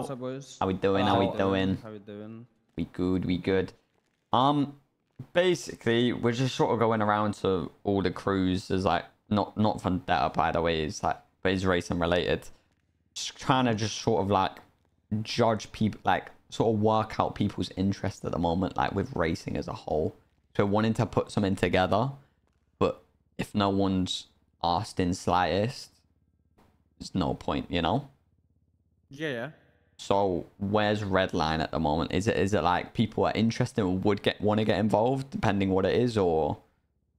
What's up, boys? How we doing? We good. Basically, we're just sort of going around to all the crews. Is like not Vendetta, by the way. It's like, but it's racing related. Just trying to just sort of like judge people, like sort of work out people's interest at the moment, like with racing as a whole. So wanting to put something together, but if no one's asked in slightest, there's no point, you know. Yeah. So where's Redline at the moment? Is it like people are interested and want to get involved, depending what it is, or?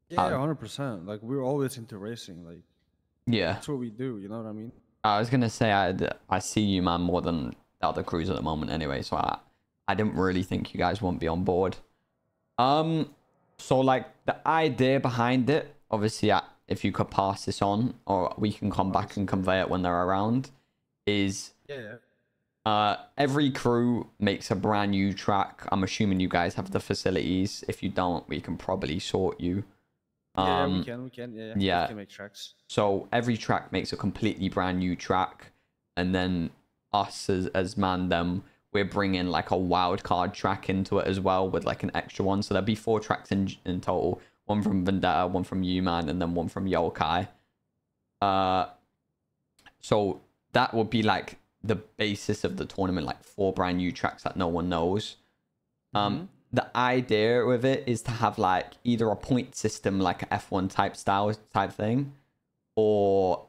Yeah, 100%. Like, we're always into racing. Like, yeah, that's what we do. You know what I mean? I was gonna say I see you, man, more than the other crews at the moment, anyway. So I didn't really think you guys wouldn't be on board. So like the idea behind it, obviously, if you could pass this on, or we can come back and convey it when they're around, is every crew makes a brand new track. I'm assuming you guys have the facilities. If you don't, we can probably sort you. We can make tracks. So every track makes a completely brand new track, and then us as Mandem, we're bringing like a wild card track into it as well, with like an extra one. So there'll be 4 tracks in total. One from Vendetta, one from Uman, and then one from Yokai. So that would be like the basis of the tournament, like 4 brand new tracks that no one knows. The idea with it is to have like either a point system, like F1 type thing, or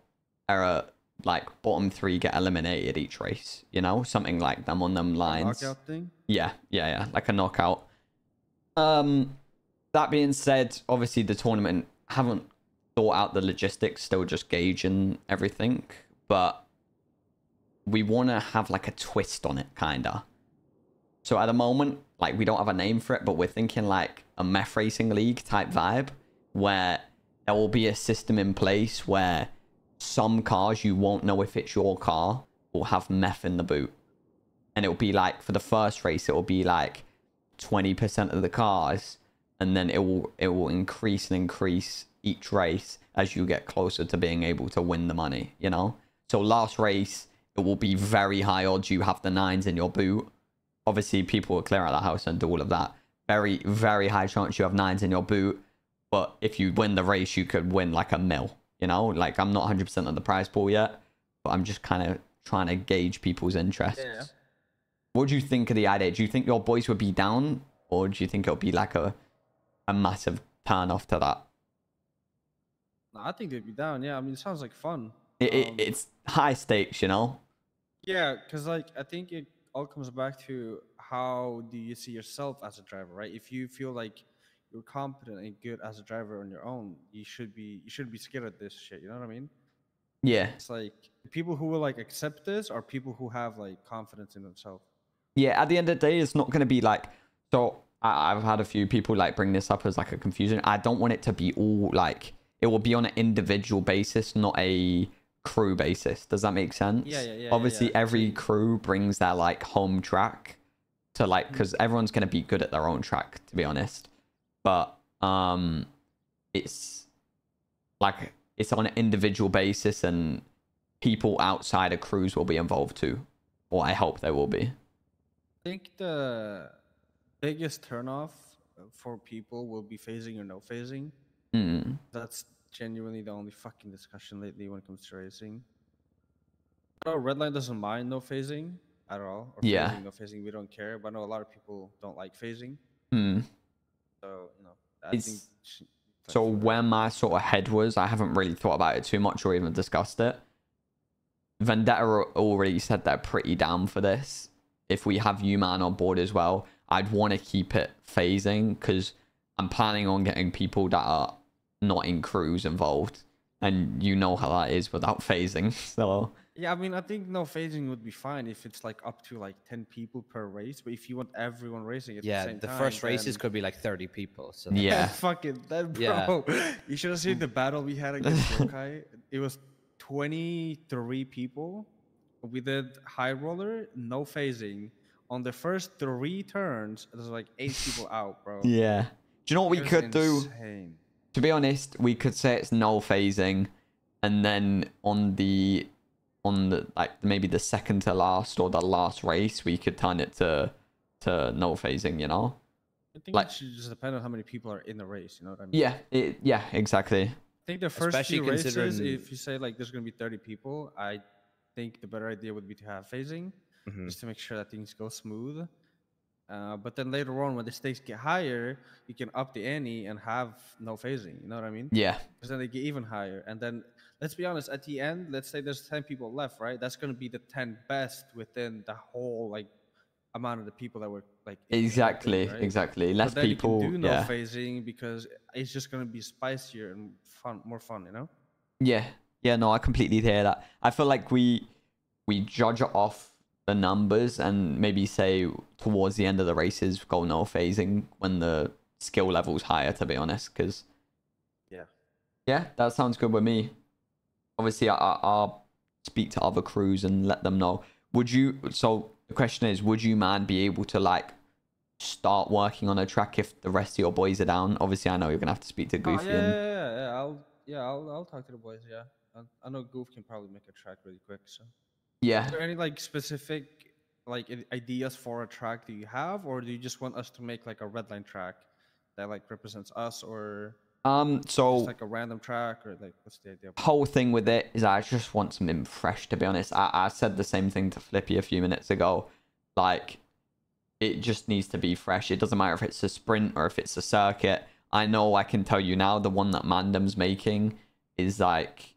like bottom 3 get eliminated each race, you know, something like them on them lines. A knockout thing? Yeah, like a knockout. That being said, obviously the tournament haven't thought out the logistics, still just gauging everything, but we want to have like a twist on it, kind of. So at the moment, like, we don't have a name for it, but we're thinking like a meth racing league type vibe, where there will be a system in place where some cars, you won't know if it's your car, will have meth in the boot. And it'll be like, for the first race, it'll be like 20% of the cars, and then it will increase and increase each race as you get closer to being able to win the money, you know? So last race, it will be very high odds you have the 9s in your boot. Obviously, people will clear out the house and do all of that. Very, very high chance you have 9s in your boot. But if you win the race, you could win like $1 million, you know? Like, I'm not 100% on the prize pool yet, but I'm just kind of trying to gauge people's interests. Yeah. What do you think of the idea? Do you think your boys would be down? Or do you think it'll be like a massive turn off to that? No, I think they'd be down, yeah. I mean, it sounds like fun. It's high stakes, you know? Yeah, because like, I think it all comes back to how do you see yourself as a driver, right? If you feel like you're competent and good as a driver on your own, you should be scared of this shit, you know what I mean? Yeah. It's like, people who will like accept this are people who have like confidence in themselves. Yeah, at the end of the day, it's not going to be like, so I've had a few people like bring this up as like a confusion. I don't want it to be all like, it will be on an individual basis, not a crew basis. Does that make sense? Yeah. Obviously, every crew brings their like home track to like, because everyone's going to be good at their own track, to be honest. But it's like, it's on an individual basis, and people outside of crews will be involved too, or I hope they will be. I think the biggest turnoff for people will be phasing or no phasing. That's genuinely the only fucking discussion lately when it comes to racing. No, Redline doesn't mind no phasing at all. Or phasing, no phasing, we don't care. But I know a lot of people don't like phasing. So, you know, I think where my sort of head was, I haven't really thought about it too much or even discussed it. Vendetta already said they're pretty down for this. If we have Uman on board as well, I'd want to keep it phasing, because I'm planning on getting people that are not in crews involved, and you know how that is without phasing. So yeah, I mean, I think no phasing would be fine if it's like up to like 10 people per race, but if you want everyone racing at the same time, first races could be like 30 people. So yeah, fuck it then, bro. Yeah. You should have seen the battle we had against Yokai. It was 23 people. We did high roller, no phasing. On the first 3 turns, there's like 8 people out, bro. Yeah. Do you know what we could do? To be honest, we could say it's no phasing, and then on the on the, like, maybe the second to last or the last race, we could turn it to null phasing, you know? I think, like, it should just depend on how many people are in the race, you know what I mean? Yeah, yeah, exactly. I think the first few races, if you say, like, there's going to be 30 people, I think the better idea would be to have phasing, just to make sure that things go smooth. But then later on, when the stakes get higher, you can up the ante and have no phasing. You know what I mean? Yeah. Because then they get even higher. And then, let's be honest, at the end, let's say there's 10 people left, right? That's going to be the 10 best within the whole, like, amount of the people that were, like... Exactly, right? Exactly. Less then people, you can do no phasing because it's just going to be spicier and fun, more fun, you know? Yeah. Yeah, no, I completely hear that. I feel like we judge it off the numbers, and maybe say towards the end of the races go no phasing when the skill level's higher, to be honest, because yeah, that sounds good with me. Obviously I'll speak to other crews and let them know. So the question is, would you man be able to, like, start working on a track if the rest of your boys are down? Obviously I know you're gonna have to speak to Goofy. I'll talk to the boys. I know Goof can probably make a track really quick, so yeah. Is there any, like, specific, like, ideas for a track that you have, or do you just want us to make, like, a Redline track that, like, represents us, or so just, like, a random track, or, like, what's the idea? The whole thing with it is I just want something fresh, to be honest. I said the same thing to Flippy a few minutes ago. Like, it just needs to be fresh. It doesn't matter if it's a sprint or if it's a circuit. I know I can tell you now the one that Mandem's making is, like,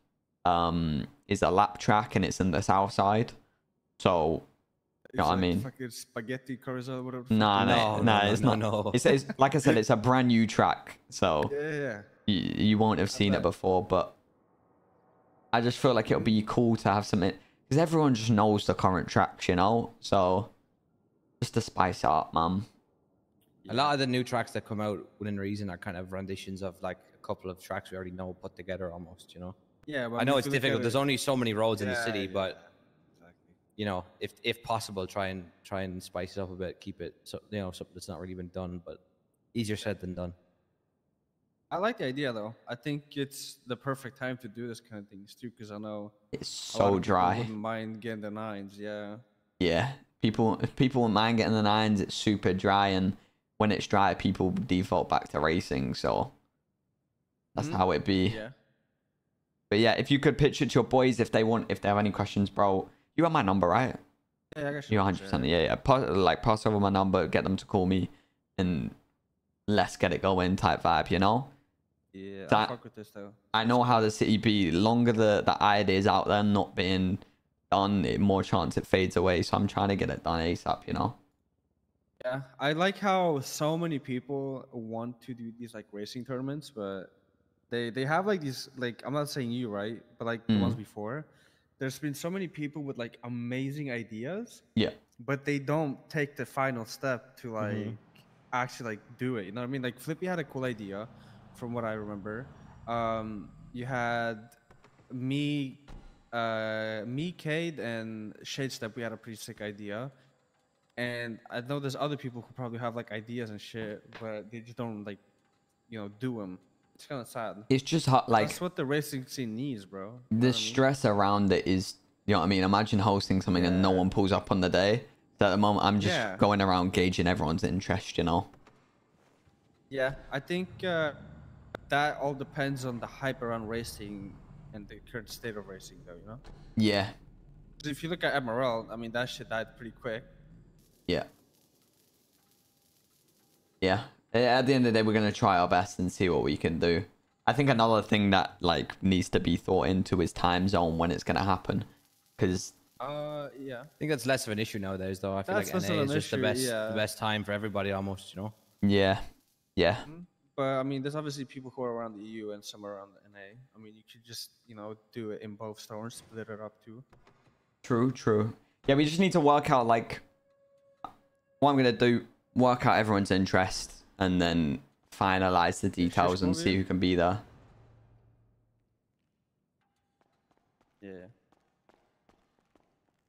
is a lap track, and it's in the south side, so you know what I mean. Fucking spaghetti carousel, whatever. No, it's not. It's like I said, it's a brand new track, so yeah. You won't have seen it before, but I just feel like it'll be cool to have something, because everyone just knows the current tracks, you know. So just to spice it up, man. A lot of the new tracks that come out within reason are kind of renditions of, like, a couple of tracks we already know put together, almost, you know. Yeah, but I know it's difficult. There's only so many roads in the city, but you know, if possible, try and spice it up a bit. Keep it, so you know, something that's not really been done, but easier said than done. I like the idea, though. I think it's the perfect time to do this kind of things too, because I know it's so dry. People wouldn't mind getting the nines, yeah. If people wouldn't mind getting the nines, it's super dry, and when it's dry, people default back to racing. So that's how it be. Yeah. But yeah, if you could pitch it to your boys, if they have any questions, bro, you have my number, right? Yeah, I got you. 100%. Yeah. Pass over my number, get them to call me, and let's get it going type vibe, you know? Yeah, I fuck with this, though. I know how the city be. Longer the idea is out there not being done, more chance it fades away. So I'm trying to get it done ASAP, you know? Yeah, I like how so many people want to do these, like, racing tournaments, but... They have, like, these, like, I'm not saying you, right? But, like, the ones before, there's been so many people with, like, amazing ideas. Yeah. But they don't take the final step to, like, actually, like, do it. You know what I mean? Like, Flippy had a cool idea, from what I remember. You had me, Cade, and Shadestep. We had a pretty sick idea. And I know there's other people who probably have, like, ideas and shit, but they just don't, like, you know, do them. It's kind of sad. It's just hot, like, that's what the racing scene needs, bro. The stress around it is, you know what I mean? Imagine hosting something and no one pulls up on the day. So at the moment, I'm just going around gauging everyone's interest, you know? Yeah, I think that all depends on the hype around racing and the current state of racing, though, you know? Yeah. If you look at MRL, I mean, that shit died pretty quick. Yeah. Yeah. At the end of the day, we're going to try our best and see what we can do. I think another thing that, like, needs to be thought into is time zone, when it's going to happen. Because... yeah. I think that's less of an issue nowadays, though. I feel like NA is just the best time for everybody, almost, you know? Yeah. Yeah. But, I mean, there's obviously people who are around the EU and some around NA. I mean, you could just, you know, do it in both zones, split it up, too. True, true. Yeah, we just need to work out, like... What I'm going to do, work out everyone's interest, and then finalize the details and see who can be there. Yeah.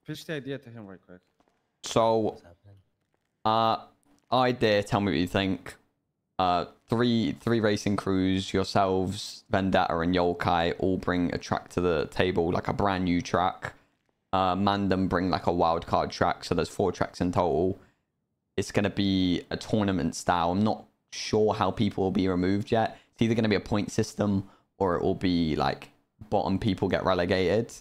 Pitch the idea to him right quick. So, idea, tell me what you think. Three racing crews, yourselves, Vendetta and Yokai, all bring a track to the table, like a brand new track. mandem bring like a wild card track, so there's 4 tracks in total. It's going to be a tournament style. I'm not sure how people will be removed yet. It's either going to be a point system or it will be like bottom people get relegated.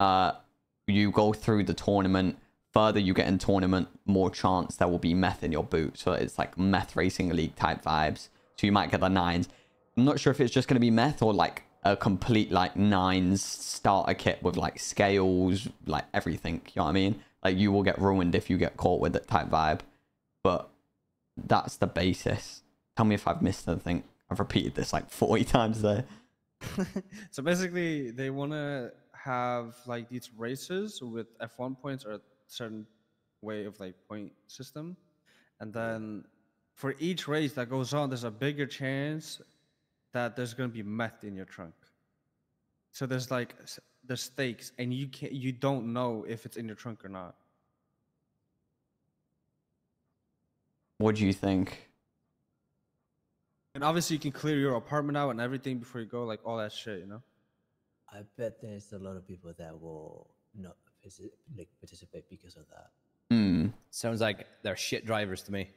You go through the tournament. Further you get in tournament, more chance there will be meth in your boot. So it's like meth racing league type vibes. So you might get the 9s. I'm not sure if it's just going to be meth or like a complete like 9s starter kit with like scales, like everything. You know what I mean? Like you will get ruined if you get caught with it type vibe. But that's the basis. Tell me if I've missed anything. I've repeated this like 40 times there. So basically they want to have like these races with F1 points or a certain way of like point system. And then for each race that goes on, there's a bigger chance that there's going to be meth in your trunk. So there's like the stakes, and you don't know if it's in your trunk or not. What do you think? And obviously you can clear your apartment out and everything before you go, like all that shit, you know? I bet there's a lot of people that will not participate because of that. Sounds like they're shit drivers to me.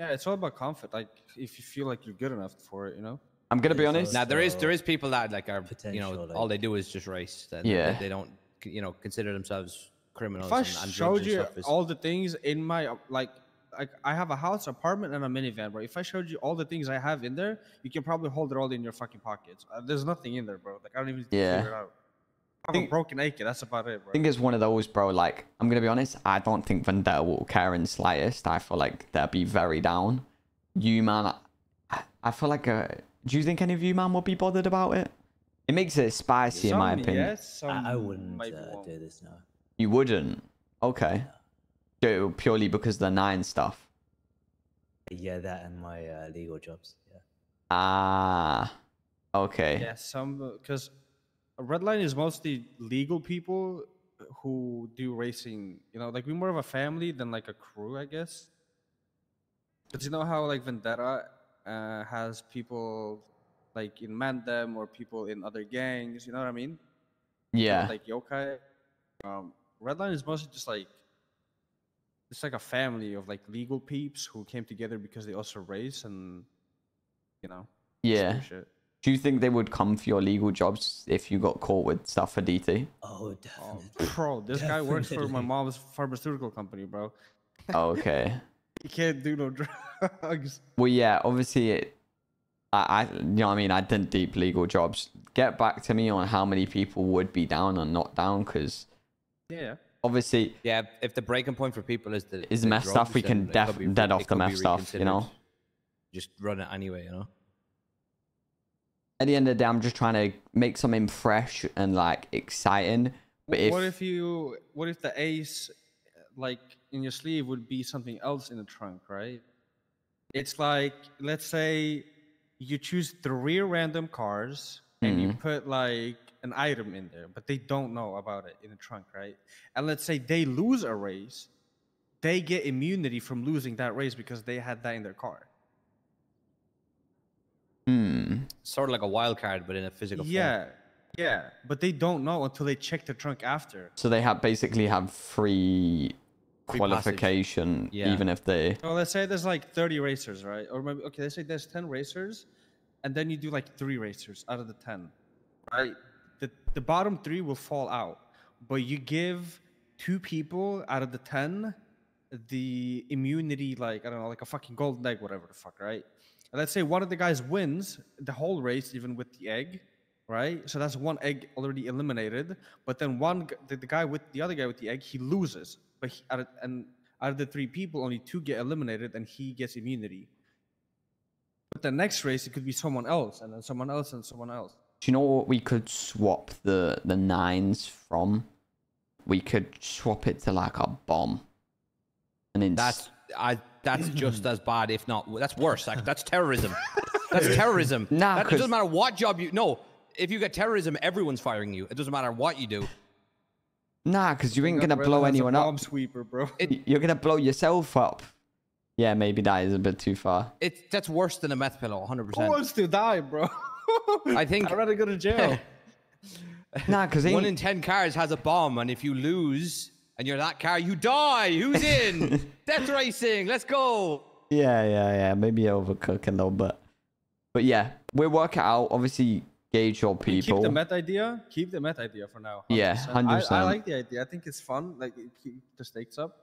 Yeah, it's all about comfort. Like, if you feel like you're good enough for it, you know? I'm going to be honest. Now, there is people that, like, are, you know, like, all they do is just race. And yeah. They don't, you know, consider themselves criminals. If I showed you all the things in my, like, I have a house, apartment, and a minivan, bro. If I showed you all the things I have in there, you can probably hold it all in your fucking pockets. There's nothing in there, bro. Like, I don't even figure it out. I have a broken AK. That's about it, bro. I think it's one of those, bro. Like, I'm going to be honest. I don't think Vendetta will care in slightest. I feel like they'll be very down. Uman, I feel like... do you think any of Uman will be bothered about it? It makes it spicy, in my opinion. Yes, I wouldn't do this now. You wouldn't? Okay. Do it purely because the 9 stuff? Yeah, that and my legal jobs. Yeah. Ah. Okay. Yeah, because... Redline is mostly legal people who do racing, you know, like we're more of a family than like a crew, I guess. But you know how like Vendetta has people like in mandem or people in other gangs, you know what I mean? Yeah. Like Yokai. Redline is mostly just like, it's like a family of like legal peeps who came together because they also race and, you know. Yeah. Shit. Do you think they would come for your legal jobs if you got caught with stuff for DT? Oh, definitely. Oh, bro, this guy works for my mom's pharmaceutical company, bro. Okay. He can't do no drugs. Well, yeah, obviously, you know what I mean? I didn't deep legal jobs. Get back to me on how many people would be down and not down, because... Yeah. Obviously... Yeah, if the breaking point for people is the... Is the meth stuff, we can definitely dead off the meth stuff, you know? Just run it anyway, you know? At the end of the day, I'm just trying to make something fresh and like exciting. But what if the ace, like in your sleeve, would be something else in the trunk, right? It's like, let's say you choose 3 random cars and you put like an item in there, but they don't know about it in the trunk, right? And let's say they lose a race, they get immunity from losing that race because they had that in their car. Sort of like a wild card, but in a physical form. Yeah, but they don't know until they check the trunk after. So they have basically have free qualification, even if they... So let's say there's like 30 racers, right? Or maybe, okay, let's say there's 10 racers, and then you do like 3 racers out of the 10, right? The bottom 3 will fall out, but you give 2 people out of the 10 the immunity, like, I don't know, like a fucking golden egg, whatever the fuck, right? Let's say one of the guys wins the whole race, even with the egg, right? So that's 1 egg already eliminated. But then the other guy with the egg, he loses. But out of the 3 people, only 2 get eliminated, and he gets immunity. But the next race, it could be someone else, and then someone else, and someone else. Do you know what we could swap the 9s from? We could swap it to like a bomb. And then that's just as bad, if not that's worse. Like, that's terrorism. That's terrorism. Nah, it doesn't matter what job you... No, if you get terrorism, everyone's firing you. It doesn't matter what you do. Nah, because you ain't going to blow anyone up. Bomb sweeper, bro. You're going to blow yourself up. Yeah, maybe that is a bit too far. That's worse than a meth pillow, 100%. Who wants to die, bro? I'd rather go to jail. Nah, because one in 10 cars has a bomb, and if you lose and you're that car, you die. Who's in? Death racing. Let's go. Yeah. Maybe overcook a little bit, but yeah, we'll work it out. Obviously, gauge your people. Keep the meta idea. Keep the meta idea for now. 100%. Yeah, 100%. I like the idea. I think it's fun. Like, keep the stakes up.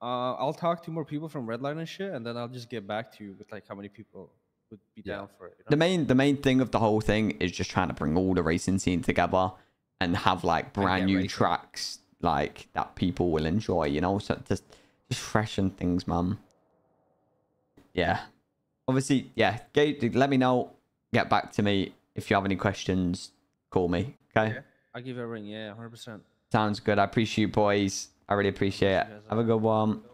I'll talk to more people from Redline and shit, and then I'll just get back to you with like how many people would be down for it. You know? The main thing of the whole thing is just trying to bring all the racing scene together and have like brand new tracks like that people will enjoy. You know, so just freshen things, man. Yeah, obviously, yeah. Let me know. Get back to me if you have any questions. Call me, okay? Yeah, I'll give you a ring. Yeah, 100%. Sounds good. I appreciate you, boys. I really appreciate it. Have a good one.